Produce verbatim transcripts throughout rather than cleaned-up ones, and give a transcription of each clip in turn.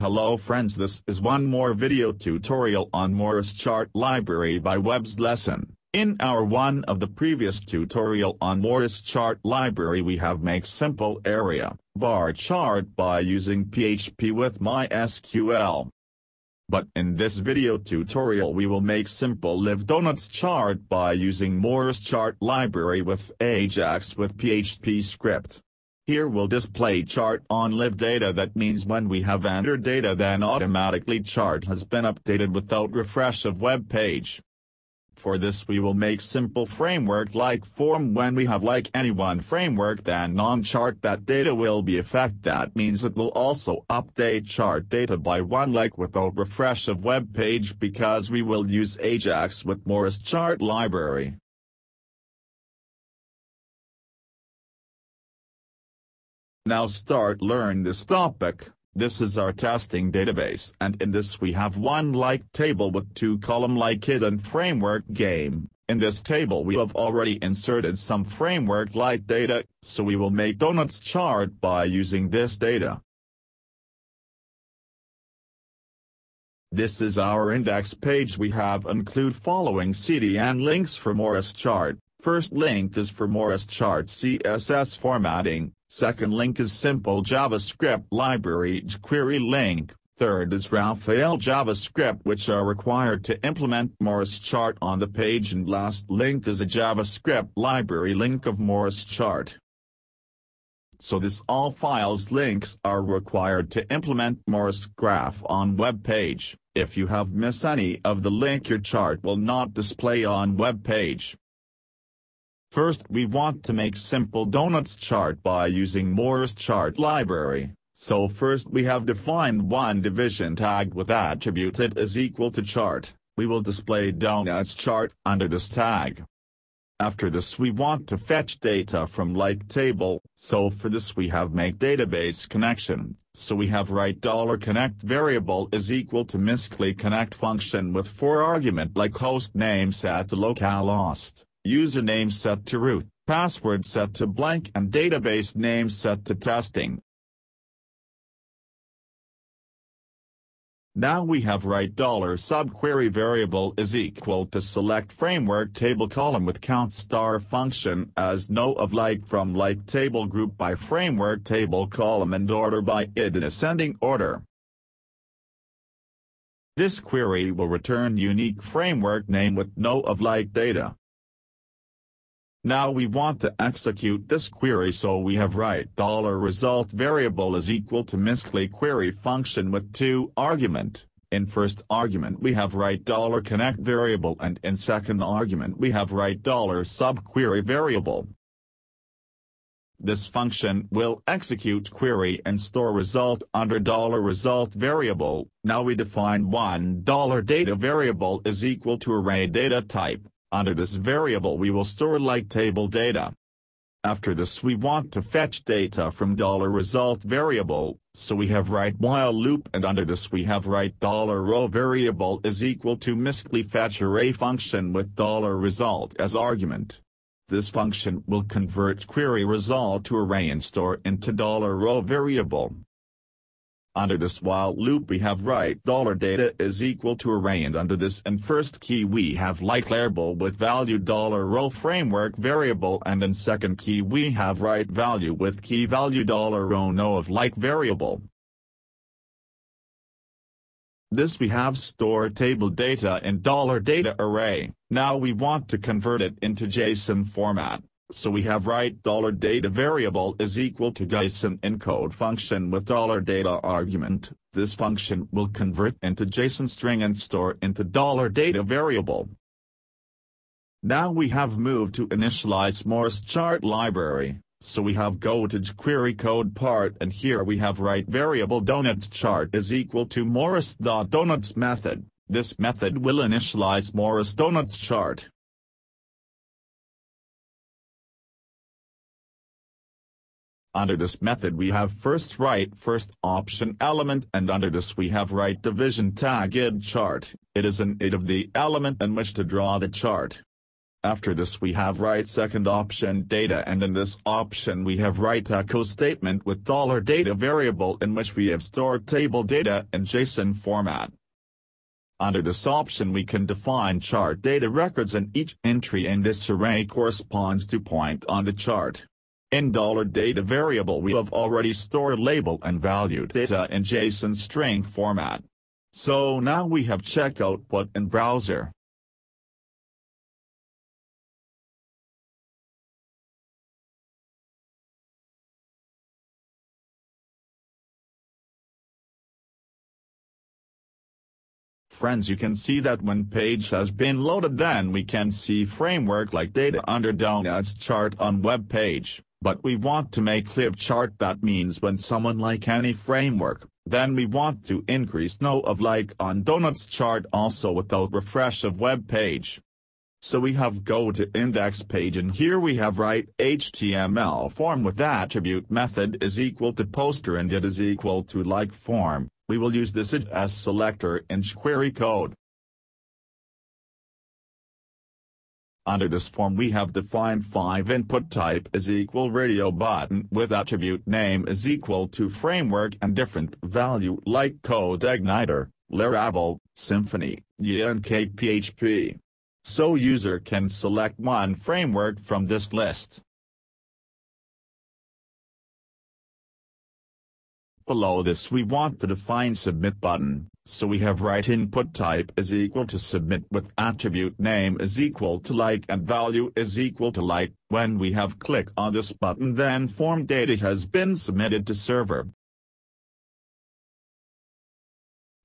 Hello friends, this is one more video tutorial on Morris chart library by Webslesson. In our one of the previous tutorial on Morris chart library we have make simple area bar chart by using P H P with MySQL. But in this video tutorial we will make simple live donuts chart by using Morris chart library with Ajax with P H P script. Here we'll display chart on live data, that means when we have entered data then automatically chart has been updated without refresh of web page. For this we will make simple framework like form, when we have like any one framework then on chart that data will be effect, that means it will also update chart data by one like without refresh of web page because we will use Ajax with Morris chart library. Now start learn this topic. This is our testing database, and in this we have one like table with two column like hidden framework game. In this table we have already inserted some framework like data, so we will make donuts chart by using this data. This is our index page. We have include following C D N links for Morris chart. First link is for Morris chart C S S formatting. Second link is simple JavaScript library jQuery link. Third is Raphael JavaScript, which are required to implement Morris chart on the page, and last link is a JavaScript library link of Morris chart. So this all files links are required to implement Morris graph on web page. If you have missed any of the link your chart will not display on web page. First we want to make simple donuts chart by using Morris chart library, so first we have defined one division tag with attribute it is equal to chart, we will display donuts chart under this tag. After this we want to fetch data from like table, so for this we have make database connection, so we have write $connect variable is equal to misclick connect function with for argument like host name set to localhost. Username set to root, password set to blank, and database name set to testing. Now we have write $subquery variable is equal to select framework table column with count star function as no of like from like table group by framework table column and order by id in ascending order. This query will return unique framework name with no of like data. Now we want to execute this query, so we have write $result variable is equal to misclick query function with two argument. In first argument we have write $connect variable, and in second argument we have write $subquery variable. This function will execute query and store result under $result variable. Now we define one $data variable is equal to array data type. Under this variable we will store like table data. After this we want to fetch data from $result variable, so we have write while loop, and under this we have write $row variable is equal to misclick fetch array function with $result as argument. This function will convert query result to array and store into $row variable. Under this while loop we have write $data is equal to array, and under this in first key we have like label with value $row framework variable, and in second key we have write value with key value $row no of like variable. This we have store table data in $data array. Now we want to convert it into JSON format. So we have write $data variable is equal to JSON encode function with $data argument. This function will convert into JSON string and store into $data variable. Now we have moved to initialize Morris chart library. So we have go to jQuery code part, and here we have write variable donuts chart is equal to Morris.donuts method. This method will initialize Morris donuts chart. Under this method we have first write first option element, and under this we have write division tag id chart, it is an id of the element in which to draw the chart. After this we have write second option data, and in this option we have write echo statement with $data variable in which we have stored table data in JSON format. Under this option we can define chart data records, and each entry in this array corresponds to point on the chart. In $data variable we have already stored label and value data in JSON string format. So now we have check output in browser. Friends, you can see that when page has been loaded, then we can see framework like data under donuts chart on web page, but we want to make live chart. That means when someone like any framework, then we want to increase no of like on donuts chart also without refresh of web page. So we have go to index page, and here we have write H T M L form with attribute method is equal to poster and it is equal to like form. We will use this as selector in jQuery code. Under this form we have defined five input type is equal radio button with attribute name is equal to framework and different value like CodeIgniter, Laravel, Symfony, Yii and K P H P. So user can select one framework from this list. Below this we want to define submit button, so we have write input type is equal to submit with attribute name is equal to like and value is equal to like. When we have click on this button, then form data has been submitted to server.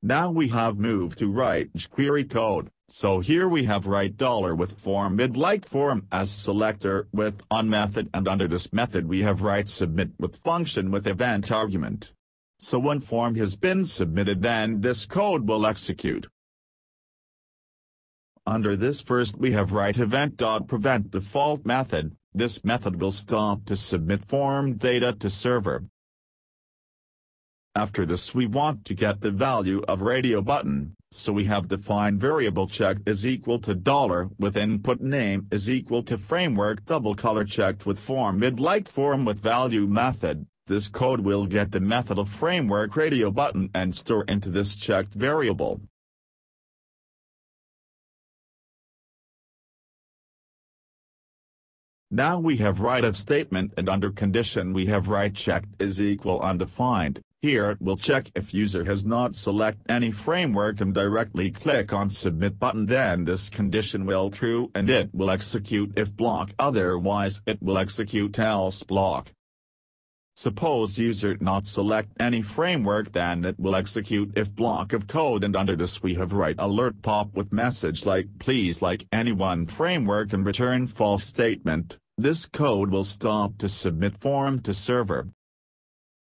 Now we have moved to write jQuery code, so here we have write dollar with form mid like form as selector with on method, and under this method we have write submit with function with event argument. So when form has been submitted, then this code will execute. Under this first we have write event.prevent default method. This method will stop to submit form data to server. After this we want to get the value of radio button, so we have defined variable check is equal to dollar with input name is equal to framework double color checked with form mid like form with value method. This code will get the method of framework radio button and store into this checked variable. Now we have write if statement, and under condition we have write checked is equal undefined. Here it will check if user has not select any framework and directly click on submit button, then this condition will true and it will execute if block, otherwise it will execute else block. Suppose user not select any framework, then it will execute if block of code, and under this we have write alert pop with message like please like any one framework and return false statement. This code will stop to submit form to server.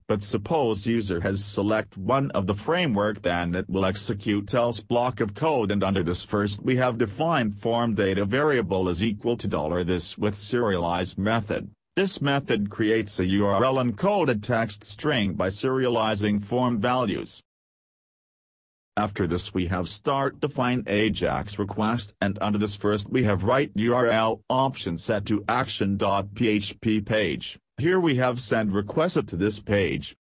But suppose user has select one of the framework, then it will execute else block of code, and under this first we have defined form data variable is equal to dollar this with serialize method. This method creates a U R L encoded text string by serializing form values. After this we have start define Ajax request, and under this first we have write U R L option set to action.php page. Here we have send requested to this page.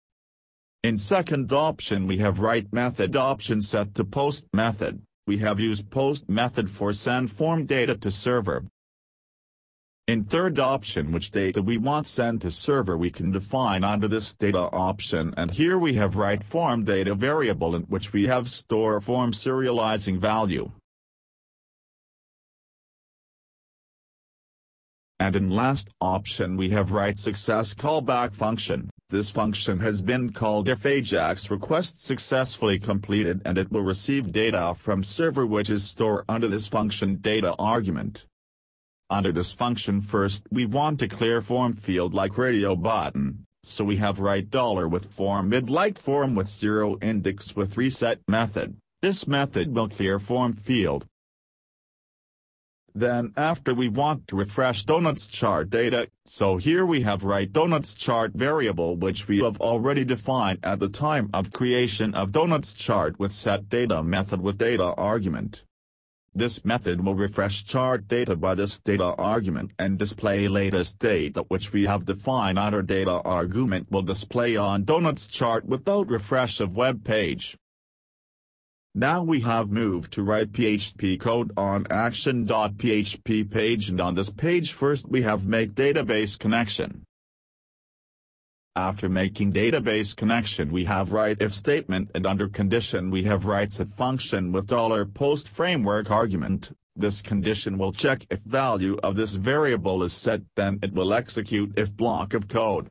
In second option we have write method option set to post method. We have used post method for send form data to server. In third option which data we want sent to server we can define under this data option, and here we have write form data variable in which we have store form serializing value. And in last option we have write success callback function. This function has been called if Ajax request successfully completed, and it will receive data from server which is stored under this function data argument. Under this function first we want to clear form field like radio button, so we have write dollar with form mid like form with zero index with reset method. This method will clear form field. Then after we want to refresh donuts chart data, so here we have write donuts chart variable which we have already defined at the time of creation of donuts chart with set data method with data argument. This method will refresh chart data by this data argument and display latest data, which we have defined. Outer data argument will display on donuts chart without refresh of web page. Now we have moved to write P H P code on action.php page, and on this page first we have make database connection. After making database connection we have write if statement, and under condition we have writes if function with $post framework argument. This condition will check if value of this variable is set, then it will execute if block of code.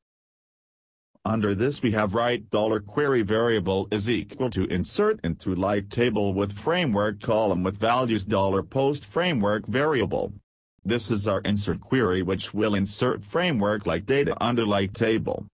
Under this we have write $query variable is equal to insert into light table with framework column with values $post framework variable. This is our insert query which will insert framework like data under light table.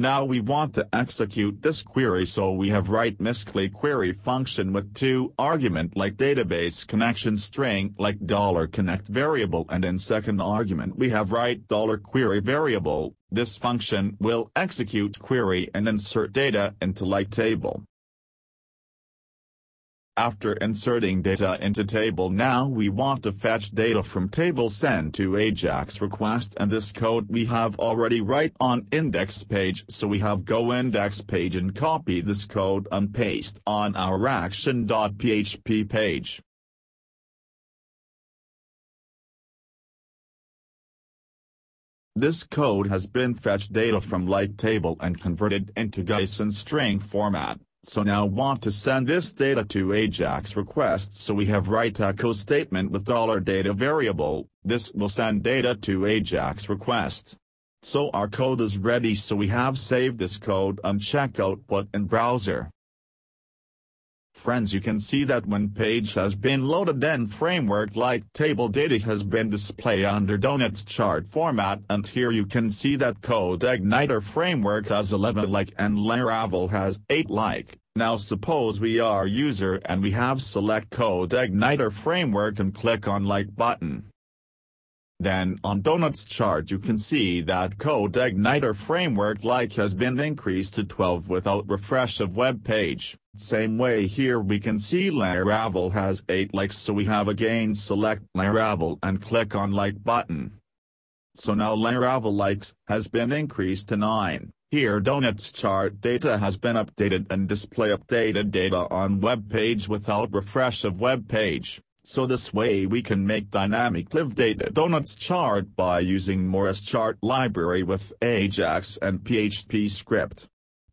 Now we want to execute this query, so we have write miscli query function with two argument like database connection string like $connect variable, and in second argument we have write $query variable. This function will execute query and insert data into like table. After inserting data into table, now we want to fetch data from table, send to Ajax request, and this code we have already write on index page, so we have go index page and copy this code and paste on our action.php page. This code has been fetched data from light table and converted into JSON string format. So now want to send this data to Ajax request, so we have write echo statement with $data variable. This will send data to Ajax request. So our code is ready, so we have saved this code and check output in browser. Friends, you can see that when page has been loaded, then framework like table data has been displayed under donuts chart format, and here you can see that CodeIgniter framework has eleven like and Laravel has eight like. Now suppose we are user and we have select CodeIgniter framework and click on like button. Then on donuts chart you can see that CodeIgniter framework like has been increased to twelve without refresh of web page. Same way here we can see Laravel has eight likes, so we have again select Laravel and click on like button. So now Laravel likes has been increased to nine. Here donuts chart data has been updated and display updated data on web page without refresh of web page. So this way we can make dynamic live data donuts chart by using Morris chart library with Ajax and P H P script.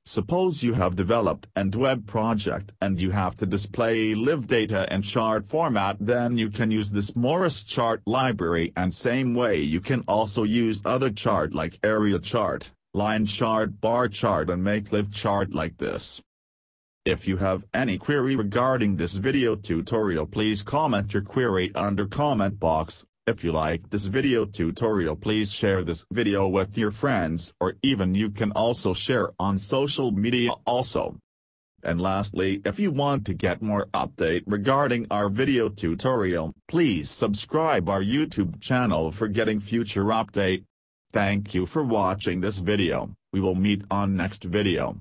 Suppose you have developed and web project and you have to display live data in chart format, then you can use this Morris chart library, and same way you can also use other chart like area chart, line chart, bar chart, and make live chart like this. If you have any query regarding this video tutorial, please comment your query under comment box. If you like this video tutorial, please share this video with your friends, or even you can also share on social media also. And lastly, if you want to get more update regarding our video tutorial, please subscribe our YouTube channel for getting future update. Thank you for watching this video. We will meet on next video.